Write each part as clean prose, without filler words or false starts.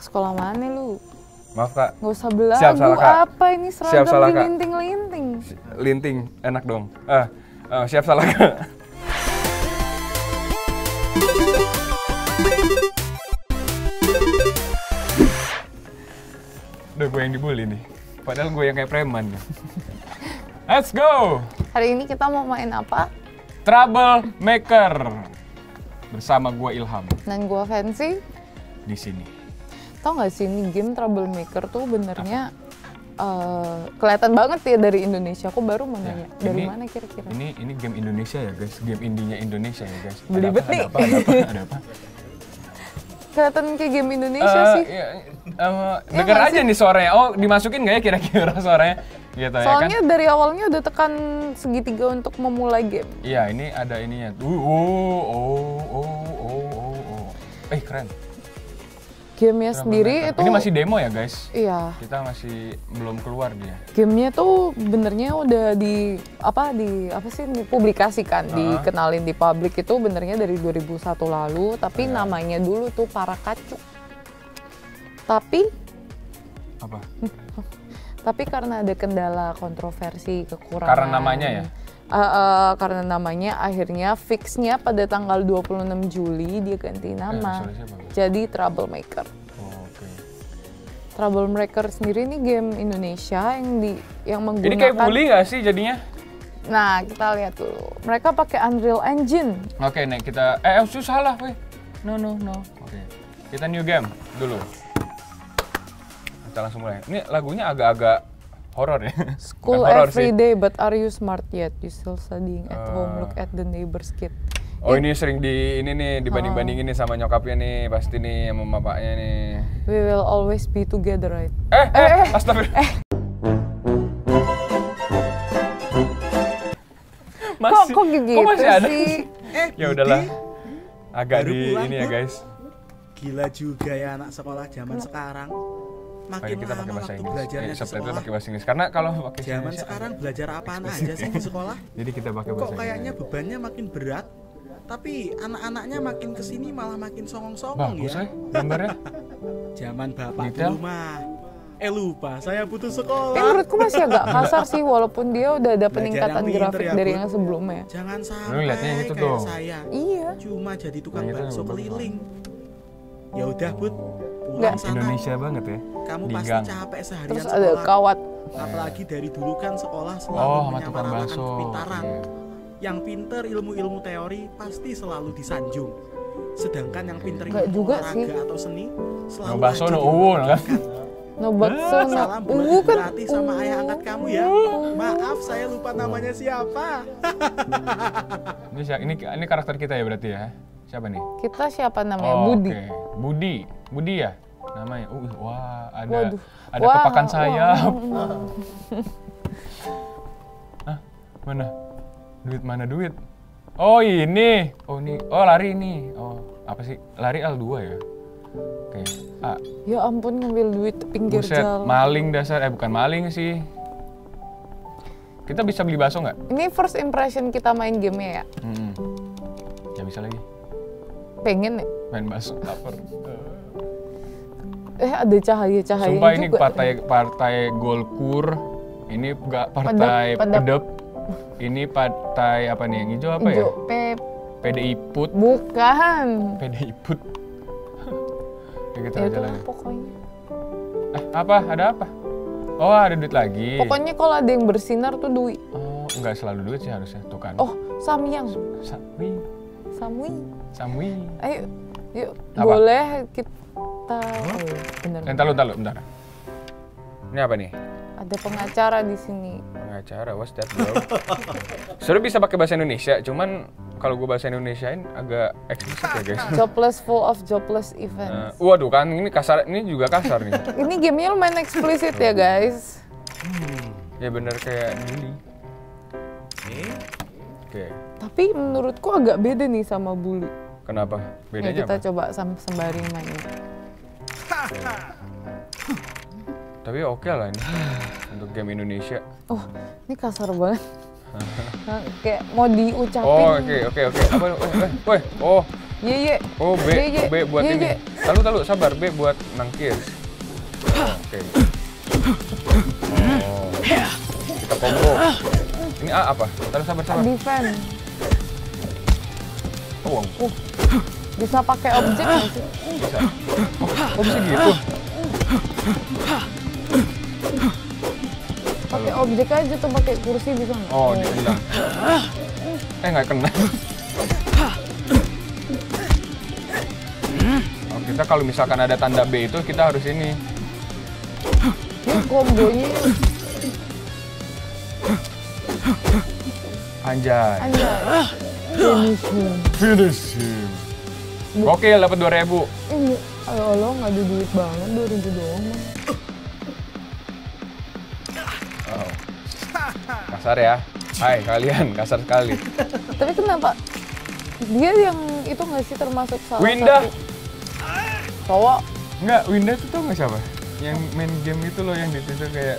Sekolah mana lu? Maaf kak. Gak usah belagu. Siap, salah, kak. Apa ini seragam dilinting-linting? Linting, enak dong. Siap salah kak. Udah gue yang dibully nih. Padahal gue yang kayak preman. Let's go! Hari ini kita mau main apa? Troublemaker. Bersama gue Ilham. Dan gue Fancy. Di sini. Tau gak sih, ini game Troublemaker tuh benernya kelihatan banget ya dari Indonesia. Aku baru mau nanya, ya, dari mana kira-kira? Ini game Indonesia ya guys, game indinya Indonesia ya guys. Belibet nih. Ada apa? Kelihatan kayak game Indonesia sih. Ya, denger ya aja sih nih suaranya, oh dimasukin gak ya kira-kira suaranya? Gitu, soalnya ya, kan? Dari awalnya udah tekan segitiga untuk memulai game. Iya, ini ada ininya. Keren. Game-nya sendiri itu... Ini masih demo ya guys? Iya. Kita masih belum keluar dia. Game-nya tuh benernya udah dipublikasikan, dikenalin di publik itu benernya dari 2001 lalu, tapi namanya dulu tuh Parakacuk. Tapi karena ada kendala kontroversi, kekurangan. Karena namanya ya? Karena namanya akhirnya fixnya pada tanggal 26 Juli dia ganti nama jadi Troublemaker. Oh, okay. Troublemaker sendiri ini game Indonesia yang menggunakan. Ini kayak Bully nggak sih jadinya? Nah kita lihat dulu. Mereka pakai Unreal Engine. Oke, nih kita susah lah, weh. No. Oke. Kita new game dulu. Kita langsung mulai. Ini lagunya agak-agak horor ya. School every day, but are you smart yet? You still studying at home, look at the neighbor's kid. Oh ini sering dibanding-bandingin nih sama nyokapnya nih, pasti nih sama bapaknya nih. We will always be together, right? Astagfirullah. Masih, kok gitu sih? Ya udahlah, agak di ini ya guys. Gila juga ya anak sekolah zaman sekarang. Makin kita pakai bahasa Inggris. Subtitle pakai bahasa Inggris karena kalau pakai zaman sekarang belajar apaan aja sih di sekolah. Jadi kita pakai bahasa Inggris. Kok kayaknya bebannya makin berat, tapi anak-anaknya makin kesini malah makin songong-songong ya. Bagus ya gambarnya. Zaman bapak di rumah. Lupa, saya putus sekolah. Tapi menurutku masih agak kasar sih walaupun dia udah ada peningkatan grafik dari yang sebelumnya. Jangan sampai kayak saya. Iya. Cuma jadi tukang bakso keliling. Ya udah, Bud. Nggak Indonesia banget ya. Kamu pasti capek seharian. Terus ada kawat. Apalagi dari dulu kan sekolah selalu menyamakan kepintaran. Yang pinter ilmu-ilmu teori pasti selalu disanjung. Sedangkan yang pinter ilmu olahraga atau seni selalu salam buat berlatih sama ayah angkat kamu ya. Maaf saya lupa namanya siapa. Ini karakter kita ya berarti ya. Siapa nih? Kita siapa namanya? Budi. Budi ya namanya. Wah, ada kepakan sayap. Hah? Mana duit? Oh, ini. Oh, lari ini. Oh, apa sih? Lari L2 ya? Oke. A. Ya ampun, ngambil duit pinggir jalan. Maling dasar. Bukan maling sih. Kita bisa beli bakso nggak? Ini first impression kita main gamenya ya? Ya bisa lagi. Pengen nih main bakso, lapar. Ada cahaya-cahaya. Sumpah ini juga. Partai Golkur, ini partai Pedep, ini partai apa nih yang hijau apa ya? PDI Put. Bukan. PDI Put. Kita jalan. Pokoknya. Apa? Ada apa? Oh ada duit lagi. Pokoknya kalau ada yang bersinar tuh duit. Oh nggak selalu duit sih harusnya tuh kan. Oh Samyang. Samwi. Ayo, yuk. Apa? Boleh kita. Bentar. Ini apa nih? Ada pengacara di sini. Pengacara, what's that bro? Sebenernya bisa pakai bahasa Indonesia, cuman kalau gue bahasa Indonesiain agak eksplisit ya guys. Jobless full of jobless events. Waduh kan ini kasar, ini juga kasar nih. Ini gamenya lumayan eksplisit ya guys. Ya bener kayak Bully. Oke. Tapi menurutku agak beda nih sama Bully. Kenapa? Bedanya ya, kita coba sembari main. Tapi oke lah ini untuk game Indonesia. Oh, ini kasar banget. Kayak mau diucapin. Oke. Woi. Ye ye. Oh, B. B buat ini. Talu sabar, B buat nangkis. Oke. Oh. Kita combo. Ini A apa? Talu sabar. Defense. Oh. Bisa pakai objek nggak sih? Bisa. Oh, bisa gitu. Pakai objek aja tuh, pakai kursi bisa nggak? Oh, dia bilang. Nggak kena. Oh, kita kalau misalkan ada tanda B itu kita harus ini. Ini kombonya. Anjay. Finish him. Finish him. Gokil, dapat 2000. Ayo Allah, nggak ada duit banget, 2000 doang. Oh. Kasar ya. Hai kalian, kasar sekali. Tapi kenapa dia yang itu nggak sih termasuk salah Winda? Satu cowok? Nggak, Winda itu tau nggak siapa? Yang main game itu loh, yang di situ kayak...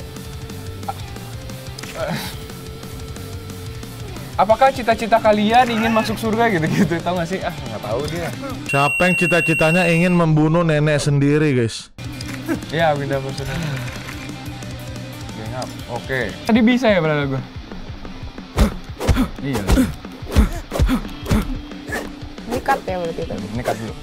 Apakah cita-cita kalian ingin masuk surga gitu-gitu, tau gak sih? Ah, nggak tahu dia. Siapa yang cita-citanya ingin membunuh nenek sendiri, guys? Iya, Winda bersudah. Oke. Tadi bisa ya, brother gue? Iya. Nikat ya berarti tadi? Nikat dulu.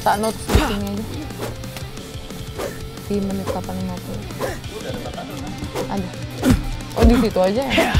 Tak note speaking aja. Di menit 8:50. Ada. Oh, di situ aja ya?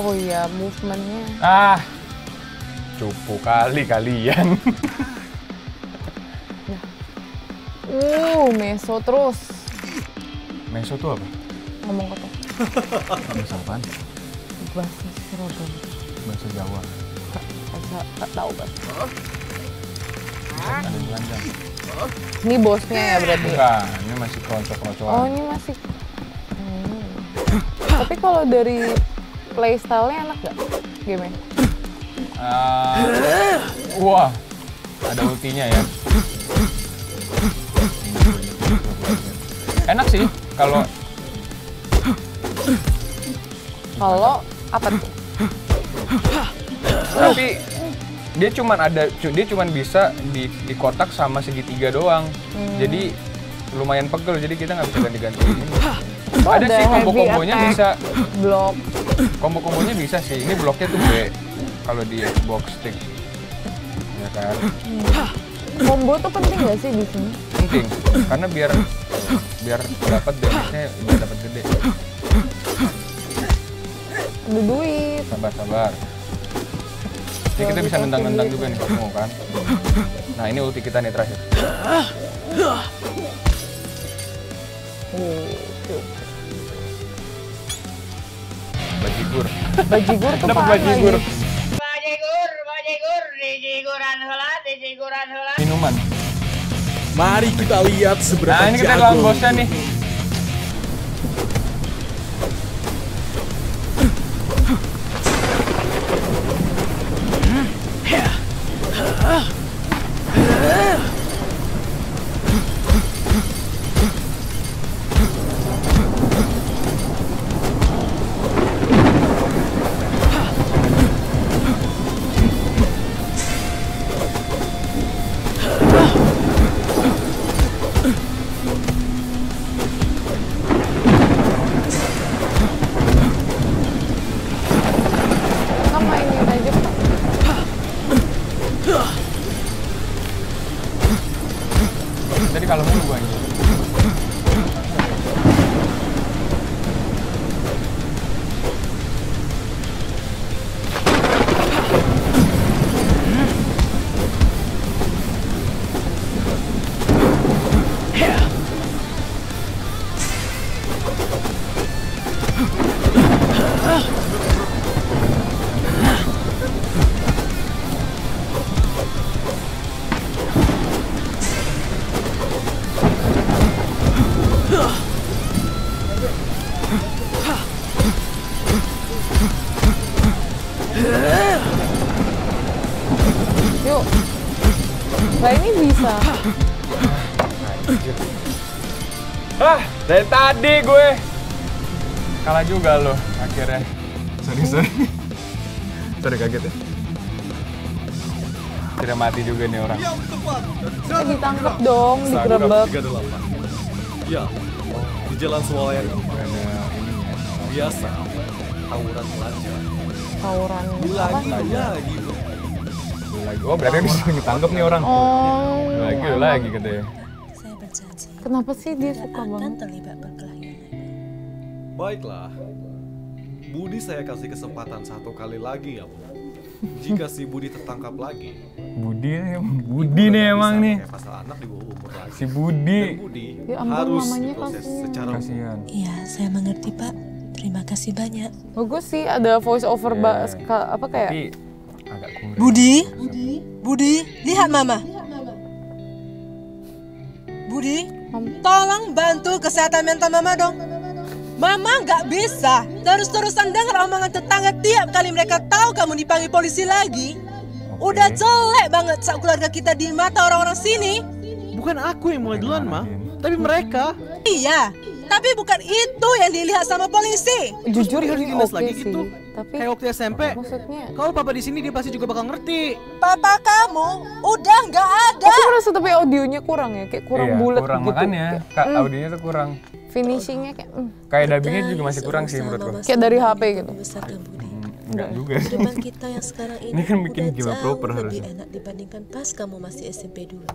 Oh iya, movementnya. Ah, cupu kali kalian. Meso terus. Meso tuh apa? Ngomong kotor. Bahasa apaan? Bahasa Serobong. Bahasa Jawa. Tak tahu bahasa. Ada Belanjang. Ini bosnya ya berarti? Bukan, ini masih kocok-kocokan. Oh, ini masih. Tapi kalau dari playstyle-nya enak gak game-nya? Wah, ada ultinya ya. Enak sih, kalau... Kalau apa tuh? Tapi dia cuman bisa di kotak sama segitiga doang. Jadi lumayan pegel, jadi kita nggak bisa ganti-ganti ini. Oh, ada sih combo-combonya bisa. Blok. Combo-combonya bisa sih. Ini bloknya tuh B kalau di Xbox stick. Ya kan. Combo tuh penting nggak sih di sini? Penting. Karena biar dapat damage-nya biar dapat gede. Ada duit. Sabar. Jadi kita bisa nendang-nendang juga nih kamu kan. Nah, ini ulti kita nih terakhir. Bajigur tuh apa? Bajigur, dijiguran heula. Minuman. Mari kita lihat seberapa jago. Nah, ini kita lawan bosnya nih. Nah ini bisa. Ah, dari tadi gue kalah juga loh akhirnya. Sorry kaget ya. Tidak mati juga nih orang. Ditangkap dong, digerebek. Ya, di jalan swalayan biasa. Tawuran pelajar. Tawuran lagi. Oh berarti habis ditangkap nih orang. Oh. Lagi katanya. Saya berjanji. Kenapa sih dia suka banget terlibat perkelahian? Baiklah. Budi saya kasih kesempatan satu kali lagi ya, Bu. Jika si Budi tertangkap lagi. Budi nih emang nih. Pasal anak di bawah umur lagi. Si Budi. Dan Budi ya, harus diproses secara kasihan. Iya, saya mengerti, Pak. Terima kasih banyak. Bagus sih ada voice over apa kayak tapi, agak kurang. Budi, lihat Mama. Budi, tolong bantu kesehatan mental Mama dong. Mama nggak bisa terus-terusan dengar omongan tetangga tiap kali mereka tahu kamu dipanggil polisi lagi. Udah jelek banget sak keluarga kita di mata orang-orang sini. Bukan aku yang mulai duluan, Ma, tapi mereka. Iya, tapi bukan itu yang dilihat sama polisi. Jujur ya, lagi gitu. Tapi kayak waktu SMP, maksudnya, kalau papa di sini dia pasti juga bakal ngerti. Papa kamu udah nggak ada. Aku merasa tapi audionya kurang ya, kayak kurang bulat gitu. Makanya, Kak, audionya tuh kurang. Finishingnya kayak dubbingnya juga masih kurang sih menurutku. Kayak dari HP gitu. Enggak juga. Kehidupan kita yang sekarang ini kan bikin gila proper harusnya. Lebih enak dibandingkan pas kamu masih SMP dulu.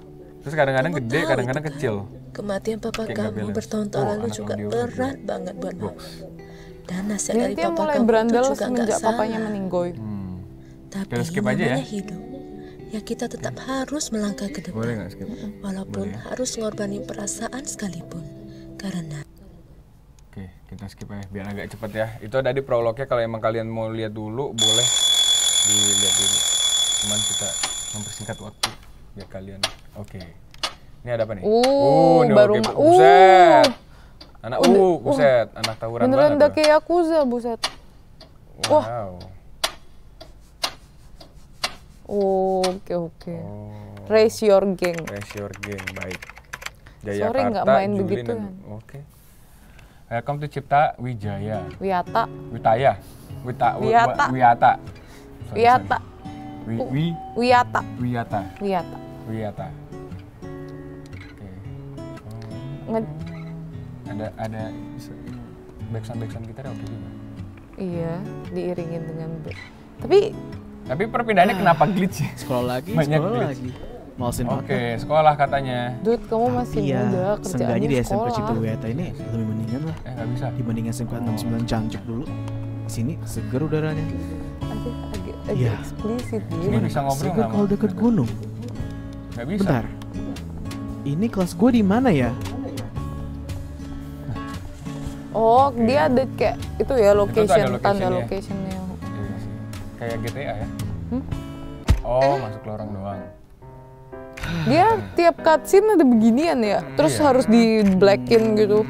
Terus kadang-kadang gede, kadang-kadang kecil. Kematian papa kamu bertahun-tahun lalu juga berat banget buat Mama. Dan nasihat dari papa kamu juga enggak papanya meninggoy. Tapi namanya hidup. Ya kita tetap harus melangkah ke depan. Walaupun harus ngorbanin perasaan sekalipun. Karena oke, kita skip aja biar agak cepet ya. Itu ada di prolognya, kalau emang kalian mau lihat dulu boleh dilihat dulu. Cuman kita mempersingkat waktu biar kalian. Oke. Ini ada apa nih? Buset. Anak buset, anak tawuran banget. Beneran dake Yakuza, buset. Wow. Oke. Raise your gang. Baik. Jaya sorry nggak main Jubilin begitu kan. Oke. Welcome to Cipta Wijaya. Wiyata. Oke. Ada backsound gitar oke juga. Iya, diiringin dengan Tapi perpindahannya kenapa glitch sih? Sekolah lagi. Oke, sekolah katanya. Dut, kamu masih muda, kerjaannya di SMP Cipta Wijaya ini lebih mendingan lah. Nggak bisa. Dibanding SMP 69 Cancuk dulu. Sini seger udaranya. Agak eksplisit ya. Ini bisa ngobrol nggak? Kalau dekat gunung. Nggak bisa. Bentar. Ini kelas gue di mana ya? Dia ada kayak itu ya location, tanda locationnya. Kayak GTA ya? Masuk lorong doang. Dia tiap cutscene ada beginian ya, terus harus di-blackin gitu.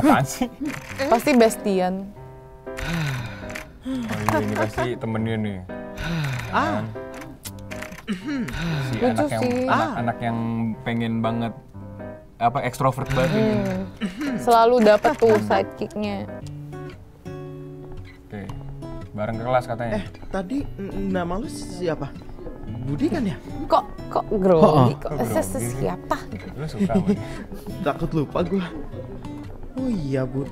Apaan sih? Pasti bestian. Ini pasti temennya nih. Si anak yang pengen banget, ekstrovert banget ini. Selalu dapet tuh sidekicknya. Oke. Bareng ke kelas katanya. Tadi nama lu siapa? Budi kan ya? Kok grogi? Kok siapa? Lu suka banget. Takut lupa gua. Oh iya, Bud.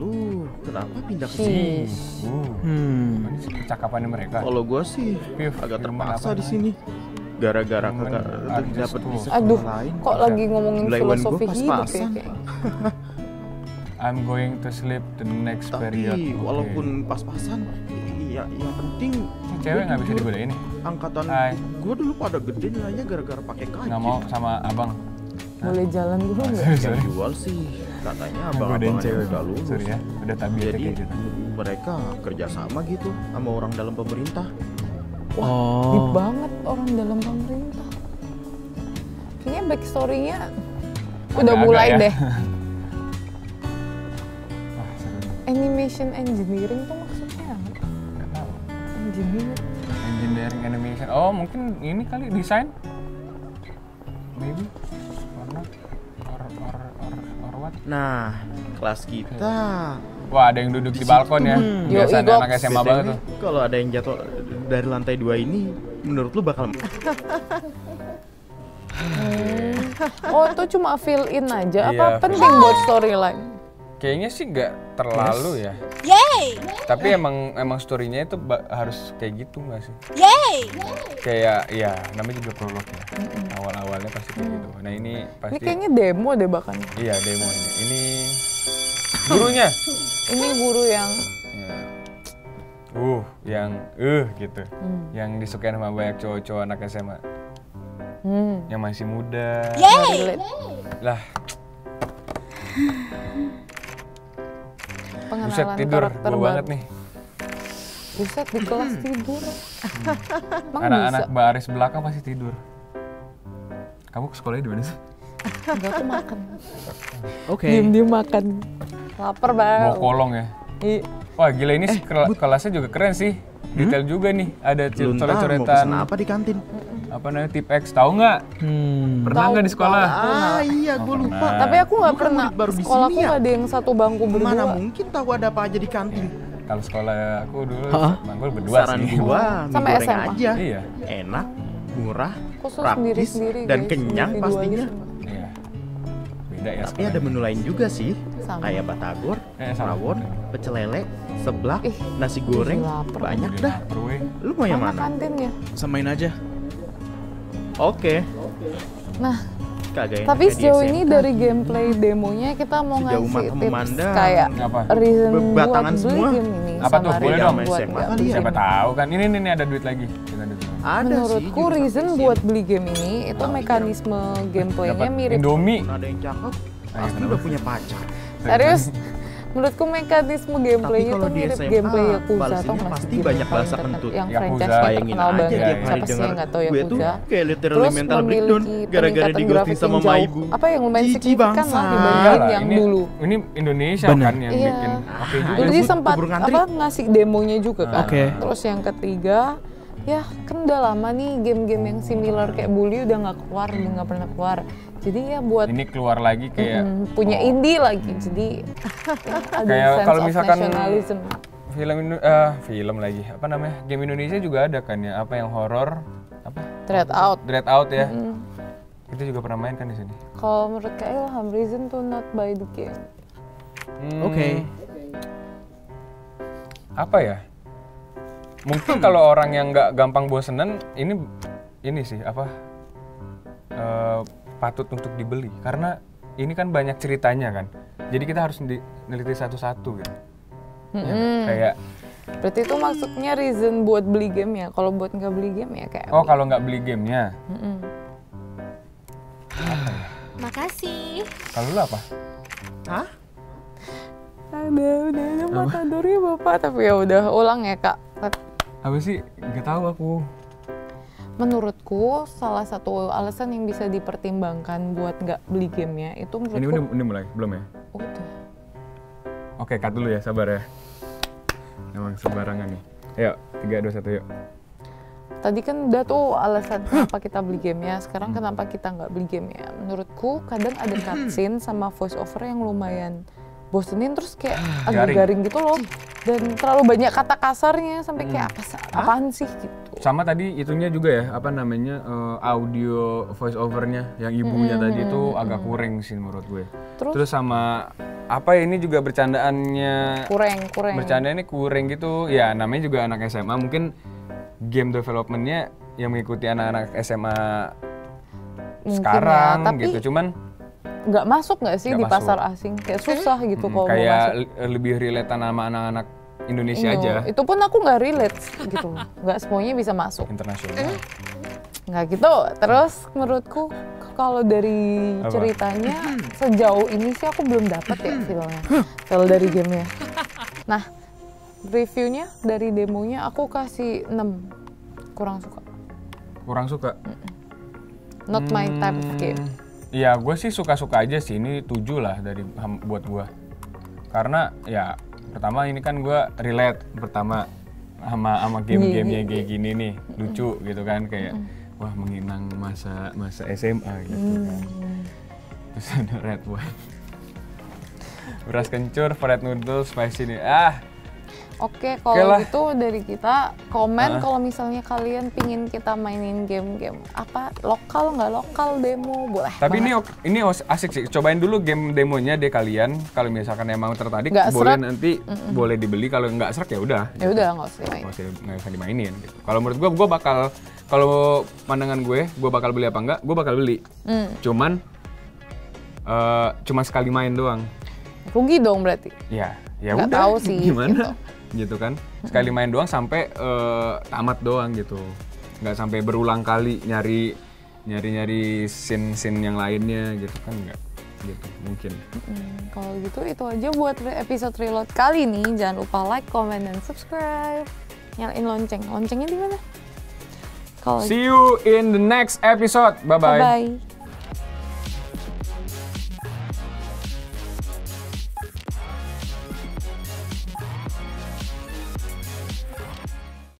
Lu kenapa pindah ke sini? Ini percakapannya mereka. Kalau gua sih agak terpaksa di sini. Gara-gara kakak dapat bisnis lain. Kok lagi ngomongin filosofi hidup ya? I'm going to sleep the next period. Tapi walaupun pas-pasan, yang penting cewek nggak bisa digodain nih. Angkatan gue dulu pada gede nilainya gara-gara pakai kaca. Nggak mau sama abang. Boleh jalan dulu nggak? Yang jual sih katanya abang-abang cewek nggak lulus. Udah tabiat kayak gitu. Mereka kerjasama gitu sama orang dalam pemerintah. Wah, deep banget orang dalam pemerintah. Kayaknya backstory-nya udah mulai deh. Animation engineering tuh maksudnya apa? Engineering. Engineering animation. Oh, mungkin ini kali desain. Maybe. Or what? Nah, kelas kita. Wah, ada yang duduk di balkon ya. Biasanya anak SMA banget tuh. Kalau ada yang jatuh dari lantai 2 ini, menurut lu bakal oh, itu cuma fill in aja. Apa penting buat storyline? Kayaknya sih nggak terlalu ya. Yeay. Tapi emang storynya itu harus kayak gitu nggak sih? Yeay. Kayak ya namanya juga prolog ya. Awal-awalnya pasti kayak gitu. Nah ini pasti. Ini kayaknya demo deh bahkan. Iya demo ini. Ini gurunya. Ini guru yang. Gitu. Yang disukain sama banyak cowok-cowok anak SMA. Yang masih muda. Yeay. Lah. Buset tidur, gue banget nih. Buset di kelas tidur. Anak-anak baris belakang pasti tidur. Kamu ke sekolahnya dimana sih? Enggak, aku makan. Oke. Diam-diam makan. Laper banget. Mau kolong ya? Wah gila ini kelasnya juga keren sih. Detail juga nih. Ada coret-coretan. Mau apa di kantin? Apa namanya tip X, tahu nggak? Pernah nggak di sekolah? Ah iya, gue lupa. Tapi aku nggak pernah. Sekolah aku nggak ada yang satu bangku berdua. Mana mungkin tahu ada apa aja di kantin? Kalau sekolah aku dulu, bangku berdua sih. Saran gua, mie goreng aja. Enak, murah, praktis, dan kenyang pastinya. Iya. Beda ya. Tapi ada menu lain juga sih. Kayak batagor, rawon, pecel lele, seblak, nasi goreng, banyak dah. Lu mau yang mana? Samain aja. Oke. Nah, tapi sejauh ini dari gameplay demonya kita mau ngasih tips kayak reason buat beli game ini. Apa tuh? Boleh dong. Siapa tahu kan ini ada duit lagi. Menurutku reason buat beli game ini itu mekanisme gameplaynya mirip. Indomie. Ada yang cakep. Aku udah punya pacar. Serius? Menurutku mekanisme gameplaynya itu mirip gameplay Yakuza atau pasti banyak bahasa kentut. Yang franchise terkenal banget, siapa sih yang nggak tahu Yakuza. Terus memiliki peningkatan grafis yang jauh, apa yang lumayan signifikan lah dibanding yang dulu. Ini Indonesia kan yang bikin. Jadi sempat apa ngasih demonya juga kan. Terus yang ketiga, ya kan udah lama nih game-game yang similar kayak Bully udah nggak keluar, udah nggak pernah keluar. Jadi ya buat ini keluar lagi kayak punya indie lagi. Jadi kayak kalau misalkan film lagi apa namanya? Game Indonesia juga ada kan ya, apa yang horor apa? Dread Out ya. Itu juga pernah main kan di sini. Kalau menurut kayak ilham reason to not buy the game. Oke. Apa ya? Mungkin kalau orang yang nggak gampang bosenan ini sih apa? Patut untuk dibeli karena ini kan banyak ceritanya kan, jadi kita harus neliti satu-satu kan. Kayak berarti itu maksudnya reason buat beli game ya. Kalau buat nggak beli game ya kayak kalau nggak beli gamenya makasih. Kalau lu apa? Hah? Udah mata duri bapak, tapi ya udah ulang ya kak. Apa sih? Nggak tahu aku. Menurutku salah satu alasan yang bisa dipertimbangkan buat nggak beli gamenya itu menurutku. Ini mulai belum ya? Udah. Oke, cut dulu ya, sabar ya. Emang sembarangan nih. Ayo 3, 2, 1 yuk. Tadi kan udah tuh alasan kenapa kita beli gamenya. Sekarang kenapa kita nggak beli gamenya? Menurutku kadang ada cutscene sama voice over yang lumayan bosenin, terus kayak agak garing gitu loh, dan terlalu banyak kata kasarnya sampai kayak apaan sih gitu. Sama tadi itunya juga ya, apa namanya audio voice overnya yang ibunya tadi itu agak kurang sih menurut gue. Terus sama apa ini juga bercandaannya kurang. Bercandaannya kurang gitu. Ya namanya juga anak SMA, mungkin game developmentnya yang mengikuti anak-anak SMA mungkin sekarang ya, tapi gitu. Cuman nggak masuk nggak sih di pasar asing, kayak susah gitu kalau mau masuk. Kayak lebih relate sama anak-anak Indonesia aja. Itu pun aku nggak relate gitu, nggak semuanya bisa masuk. Internasional. Nggak gitu, terus menurutku kalau dari ceritanya sejauh ini sih aku belum dapat ya filmnya, feel dari gamenya. Nah reviewnya dari demonya aku kasih 6, kurang suka. Kurang suka? Not my type of game. Ya gue sih suka-suka aja sih, ini 7 lah dari buat gue. Karena ya pertama ini kan gue relate, pertama sama game-gamenya kayak gini nih, lucu gitu kan, kayak wah menginang masa SMA gitu kan. Terus ada red wine, beras kencur, fried noodle, spicy nih. Oke, kalau gitu dari kita komen kalau misalnya kalian pingin kita mainin game-game apa lokal nggak lokal demo boleh. Tapi banget. ini asik sih, cobain dulu game demonya deh kalian. Kalau misalkan emang tertarik gak boleh serak. Nanti boleh dibeli, kalau nggak serak ya udah. Ya udah nggak usah dimainin. Nggak usah dimainin. Gitu. Kalau menurut gue bakal, kalau pandangan gue bakal beli apa enggak? Gue bakal beli. Cuma sekali main doang. Rugi dong berarti. Ya nggak udah. Tahu sih. Gimana? Gitu kan, sekali main doang sampai tamat doang gitu, nggak sampai berulang kali nyari scene yang lainnya gitu kan, nggak gitu mungkin. Kalau gitu itu aja buat episode Reload kali ini, jangan lupa like, comment, dan subscribe, nyalain loncengnya di mana. See you in the next episode, bye bye.